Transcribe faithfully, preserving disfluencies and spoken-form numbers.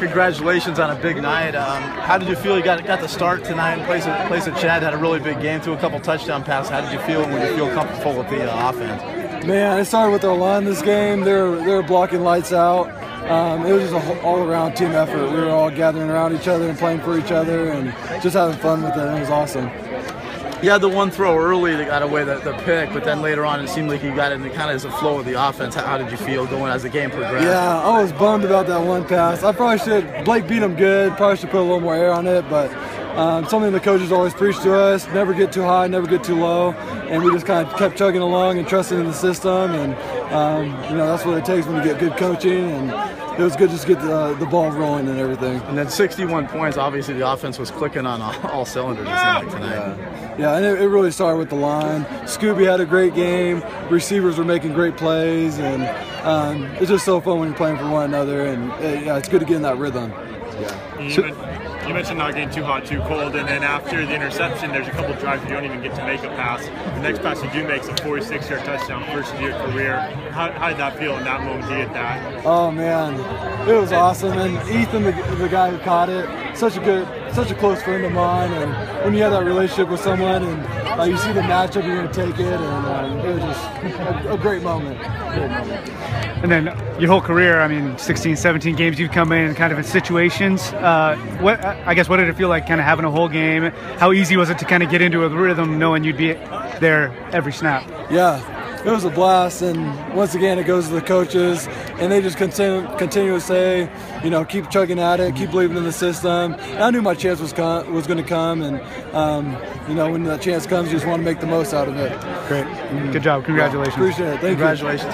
Congratulations on a big night. Um, how did you feel? You got got the start tonight in place of, place of Chad, had a really big game, threw a couple touchdown passes. How did you feel when you feel comfortable with the uh, offense? Man, it started with their line this game. They were, they were blocking lights out. Um, it was just an all-around team effort. We were all gathering around each other and playing for each other and just having fun with it. It was awesome. You had the one throw early that got away the, the pick, but then later on it seemed like you got it kind of as a flow of the offense. How, how did you feel going as the game progressed? Yeah, I was bummed about that one pass. I probably should, Blake beat him good, probably should put a little more air on it, but um, something the coaches always preach to us, never get too high, never get too low, and we just kind of kept chugging along and trusting in the system, and um, you know, that's what it takes when you get good coaching, and it was good just to get the, uh, the ball rolling and everything. And then sixty-one points, obviously the offense was clicking on all, all cylinders tonight. Yeah, yeah and it, it really started with the line. Scooby had a great game. Receivers were making great plays. And um, it's just so fun when you're playing for one another. And it, yeah, it's good to get in that rhythm. Yeah. You, so, meant, you mentioned not getting too hot, too cold. And then after the interception, there's a couple drives you don't even get to make a pass. The next pass you do make is a forty-six yard touchdown, first of your career. How, how did that feel in that moment to get that? Oh, man. It was awesome, and Ethan, the, the guy who caught it, such a good, such a close friend of mine. And when you have that relationship with someone, and uh, you see the matchup, you're going to take it, and um, it was just a, a great moment. Great moment. And then your whole career, I mean, sixteen, seventeen games you've come in, kind of in situations. Uh, what I guess, what did it feel like, kind of having a whole game? How easy was it to kind of get into a rhythm, knowing you'd be there every snap? Yeah. It was a blast, and once again, it goes to the coaches, and they just continue, continue to say, you know, keep chugging at it, keep believing in the system. And I knew my chance was com was going to come, and um, you know, when that chance comes, you just want to make the most out of it. Great, mm-hmm. Good job, congratulations. Yeah, appreciate it, thank you. Congratulations.